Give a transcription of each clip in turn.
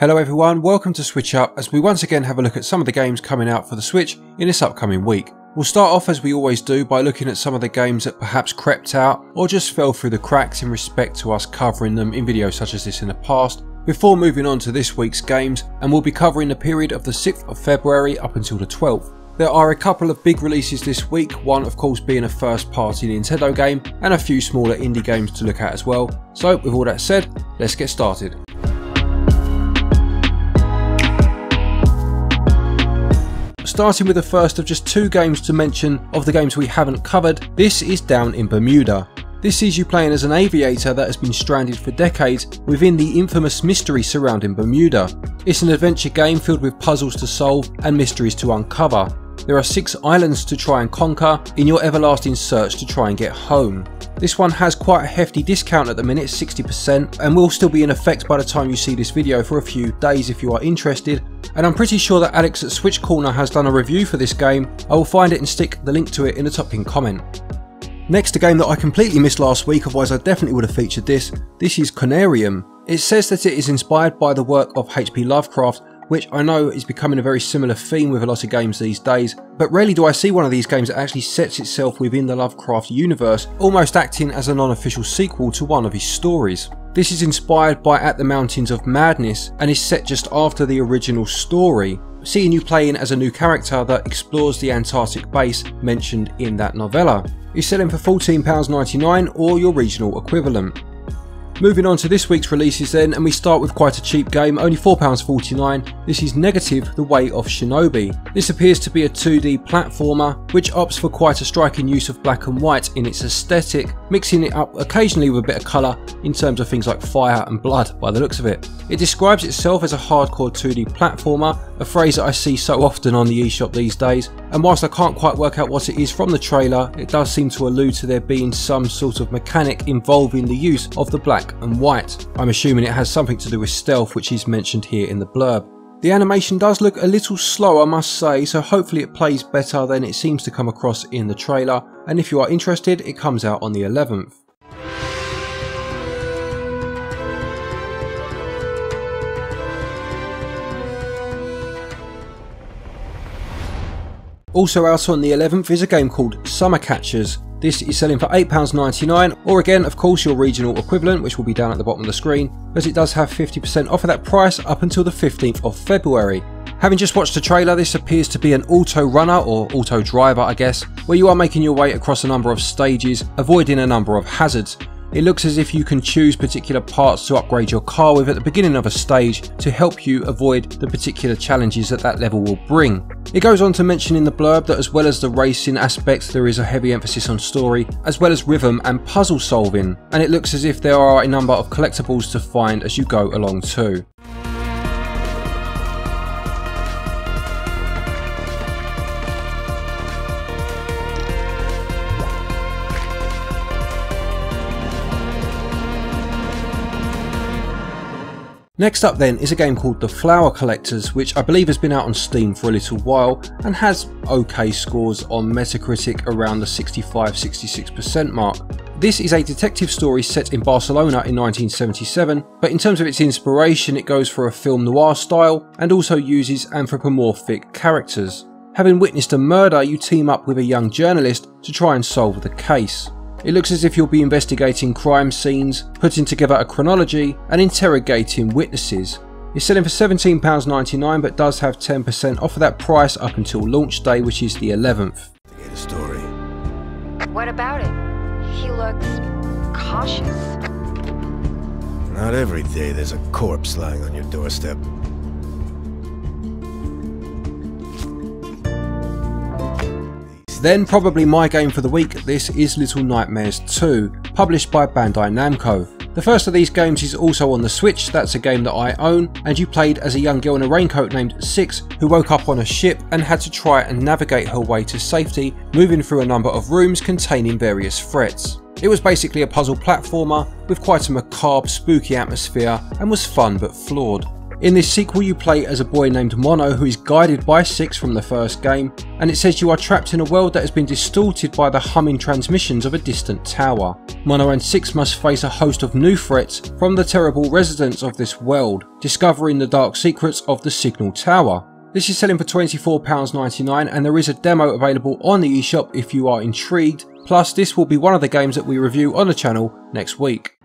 Hello everyone, welcome to Switch Up as we once again have a look at some of the games coming out for the Switch in this upcoming week. We'll start off as we always do by looking at some of the games that perhaps crept out or just fell through the cracks in respect to us covering them in videos such as this in the past, before moving on to this week's games, and we'll be covering the period of the 6th of February up until the 12th. There are a couple of big releases this week, one of course being a first party Nintendo game and a few smaller indie games to look at as well. So with all that said, let's get started. Starting with the first of just two games to mention of the games we haven't covered, this is Down in Bermuda. This sees you playing as an aviator that has been stranded for decades within the infamous mystery surrounding Bermuda. It's an adventure game filled with puzzles to solve and mysteries to uncover. There are 6 islands to try and conquer in your everlasting search to try and get home. This one has quite a hefty discount at the minute, 60%, and will still be in effect by the time you see this video for a few days if you are interested. And I'm pretty sure that Alex at Switch Corner has done a review for this game. I will find it and stick the link to it in the top pinned comment. Next, a game that I completely missed last week, otherwise I definitely would have featured this. This is Conarium. It says that it is inspired by the work of HP Lovecraft, which I know is becoming a very similar theme with a lot of games these days, but rarely do I see one of these games that actually sets itself within the Lovecraft universe, almost acting as a non-official sequel to one of his stories. This is inspired by At the Mountains of Madness and is set just after the original story, seeing you playing as a new character that explores the Antarctic base mentioned in that novella. It's selling for £14.99 or your regional equivalent. Moving on to this week's releases then, and we start with quite a cheap game, only £4.49. This is Negative: The Way of Shinobi. This appears to be a 2D platformer, which opts for quite a striking use of black and white in its aesthetic, mixing it up occasionally with a bit of colour in terms of things like fire and blood by the looks of it. It describes itself as a hardcore 2D platformer, a phrase that I see so often on the eShop these days, and whilst I can't quite work out what it is from the trailer, it does seem to allude to there being some sort of mechanic involving the use of the black and white. I'm assuming it has something to do with stealth, which is mentioned here in the blurb. The animation does look a little slow, I must say, so hopefully it plays better than it seems to come across in the trailer, and if you are interested, it comes out on the 11th. Also out on the 11th is a game called Summer Catchers. This is selling for £8.99 or again of course your regional equivalent, which will be down at the bottom of the screen, as it does have 50% off of that price up until the 15th of February. Having just watched the trailer, this appears to be an auto runner or auto driver I guess, where you are making your way across a number of stages, avoiding a number of hazards. It looks as if you can choose particular parts to upgrade your car with at the beginning of a stage to help you avoid the particular challenges that that level will bring. It goes on to mention in the blurb that as well as the racing aspect, there is a heavy emphasis on story as well as rhythm and puzzle solving, and it looks as if there are a number of collectibles to find as you go along too. Next up then is a game called The Flower Collectors, which I believe has been out on Steam for a little while and has okay scores on Metacritic around the 65–66% mark. This is a detective story set in Barcelona in 1977, but in terms of its inspiration it goes for a film noir style and also uses anthropomorphic characters. Having witnessed a murder, you team up with a young journalist to try and solve the case. It looks as if you'll be investigating crime scenes, putting together a chronology and interrogating witnesses. It's selling for £17.99 but does have 10% off of that price up until launch day, which is the 11th. Get a story. What about it? He looks cautious. Not every day there's a corpse lying on your doorstep. Then probably my game for the week, this is Little Nightmares II, published by Bandai Namco. The first of these games is also on the Switch, that's a game that I own, and you played as a young girl in a raincoat named Six who woke up on a ship and had to try and navigate her way to safety, moving through a number of rooms containing various threats. It was basically a puzzle platformer with quite a macabre, spooky atmosphere and was fun but flawed. In this sequel you play as a boy named Mono who is guided by Six from the first game, and it says you are trapped in a world that has been distorted by the humming transmissions of a distant tower. Mono and Six must face a host of new threats from the terrible residents of this world, discovering the dark secrets of the signal tower. This is selling for £24.99 and there is a demo available on the eShop if you are intrigued, plus this will be one of the games that we review on the channel next week.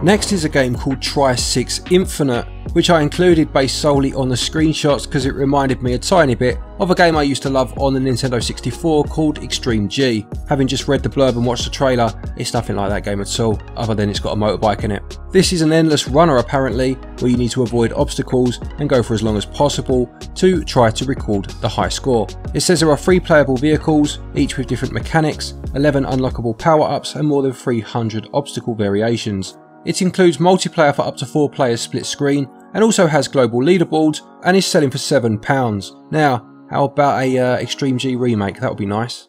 Next is a game called Tri6: Infinite, which I included based solely on the screenshots because it reminded me a tiny bit of a game I used to love on the Nintendo 64 called Extreme G. Having just read the blurb and watched the trailer, it's nothing like that game at all, other than it's got a motorbike in it. This is an endless runner apparently, where you need to avoid obstacles and go for as long as possible to try to record the high score. It says there are 3 playable vehicles, each with different mechanics, 11 unlockable power-ups and more than 300 obstacle variations. It includes multiplayer for up to 4 players split screen, and also has global leaderboards and is selling for £7. Now, how about a Extreme G remake? That would be nice.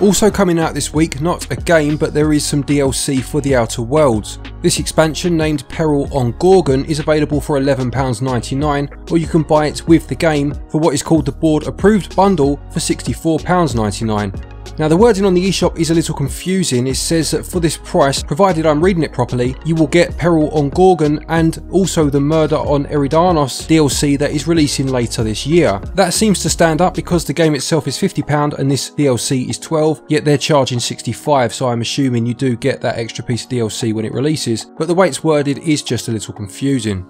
Also coming out this week, not a game, but there is some DLC for The Outer Worlds. This expansion, named Peril on Gorgon, is available for £11.99, or you can buy it with the game for what is called the board approved bundle for £64.99. Now the wording on the eShop is a little confusing. It says that for this price, provided I'm reading it properly, you will get Peril on Gorgon and also the Murder on Eridanos DLC that is releasing later this year. That seems to stand up because the game itself is £50 and this DLC is £12, yet they're charging £65, so I'm assuming you do get that extra piece of DLC when it releases, but the way it's worded is just a little confusing.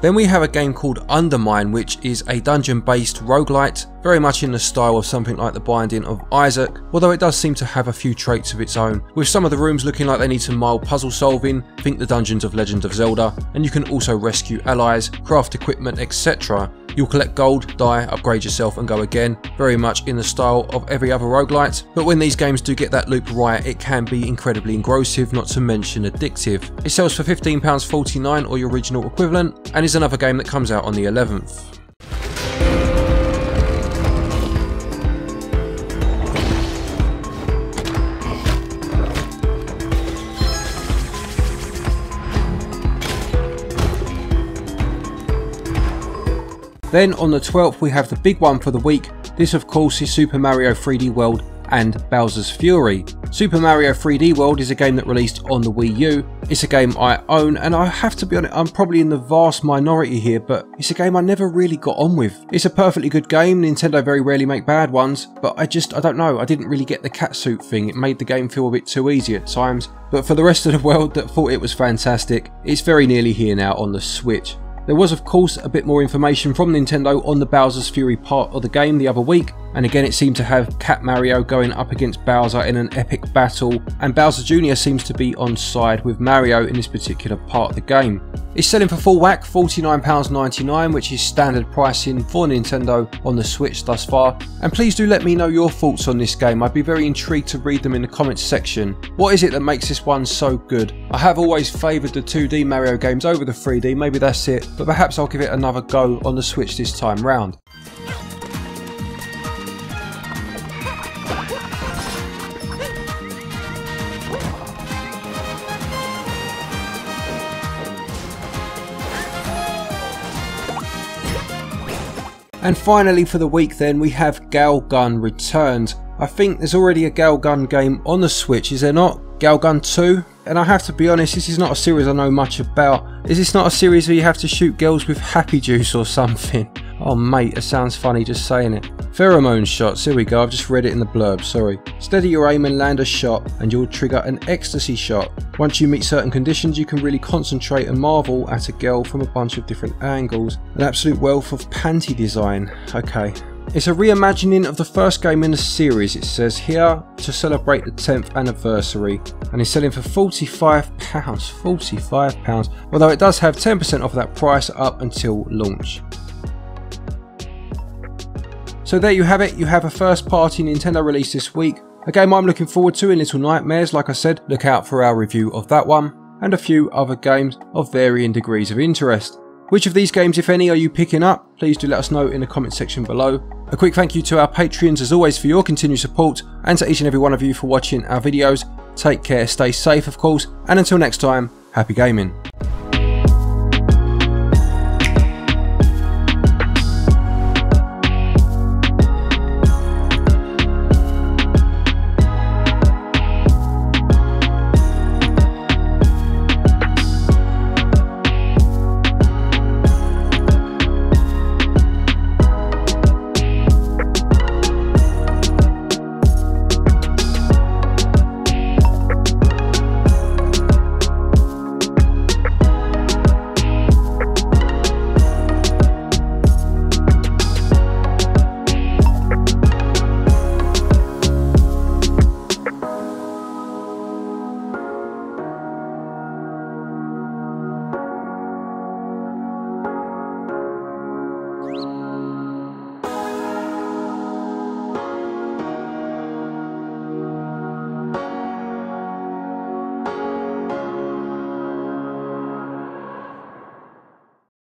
Then we have a game called Undermine, which is a dungeon-based roguelite, very much in the style of something like The Binding of Isaac, although it does seem to have a few traits of its own, with some of the rooms looking like they need some mild puzzle solving, think the dungeons of Legend of Zelda, and you can also rescue allies, craft equipment, etc. You'll collect gold, die, upgrade yourself and go again, very much in the style of every other roguelite, but when these games do get that loop right, it can be incredibly engrossive, not to mention addictive. It sells for £15.49 or your original equivalent, and is another game that comes out on the 11th. Then on the 12th we have the big one for the week. This of course is Super Mario 3D World and Bowser's Fury. Super Mario 3D World is a game that released on the Wii U. It's a game I own, and I have to be honest, I'm probably in the vast minority here, but it's a game I never really got on with. It's a perfectly good game, Nintendo very rarely make bad ones, but I don't know, I didn't really get the catsuit thing. It made the game feel a bit too easy at times, but for the rest of the world that thought it was fantastic, it's very nearly here now on the Switch. There was of course a bit more information from Nintendo on the Bowser's Fury part of the game the other week, and again it seemed to have Cat Mario going up against Bowser in an epic battle, and Bowser Jr. seems to be on side with Mario in this particular part of the game. It's selling for full whack £49.99, which is standard pricing for Nintendo on the Switch thus far, and please do let me know your thoughts on this game. I'd be very intrigued to read them in the comments section. What is it that makes this one so good? I have always favoured the 2D Mario games over the 3D, maybe that's it, but perhaps I'll give it another go on the Switch this time round. And finally for the week then we have Gal*Gun Returns. I think there's already a Gal*Gun game on the Switch, is there not? Gal*Gun 2? And I have to be honest, this is not a series I know much about. Is this not a series where you have to shoot girls with happy juice or something? Oh mate, it sounds funny just saying it. Pheromone shots, here we go, I've just read it in the blurb, sorry. Steady your aim and land a shot, and you'll trigger an ecstasy shot. Once you meet certain conditions, you can really concentrate and marvel at a girl from a bunch of different angles. An absolute wealth of panty design, okay. It's a reimagining of the first game in the series, it says here, to celebrate the 10th anniversary, and it's selling for £45, £45, although it does have 10% off that price up until launch. So there you have it, you have a first party Nintendo release this week, a game I'm looking forward to in Little Nightmares, like I said, look out for our review of that one, and a few other games of varying degrees of interest. Which of these games, if any, are you picking up? Please do let us know in the comment section below. A quick thank you to our Patreons as always for your continued support, and to each and every one of you for watching our videos. Take care, stay safe of course, and until next time, happy gaming.